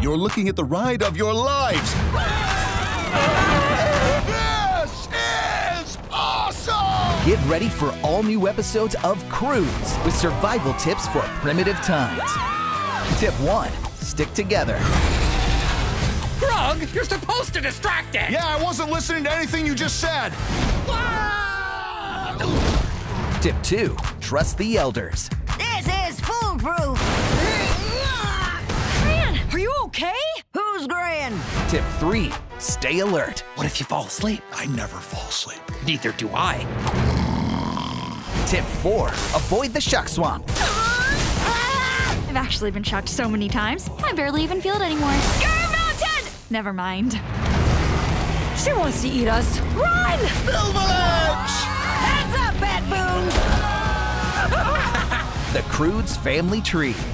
You're looking at the ride of your lives! This is awesome! Get ready for all new episodes of Croods with survival tips for primitive times. Tip 1. Stick together. Krug, you're supposed to distract it! Yeah, I wasn't listening to anything you just said! Tip 2. Trust the elders. This is foolproof! Are you okay? Who's grand? Tip 3, stay alert. What if you fall asleep? I never fall asleep. Neither do I. Tip 4, avoid the shock swamp. I've actually been shocked so many times, I barely even feel it anymore. You're mountain! Never mind. She wants to eat us. Run! Avalanche! Heads up, Bat Boom! The Croods family tree.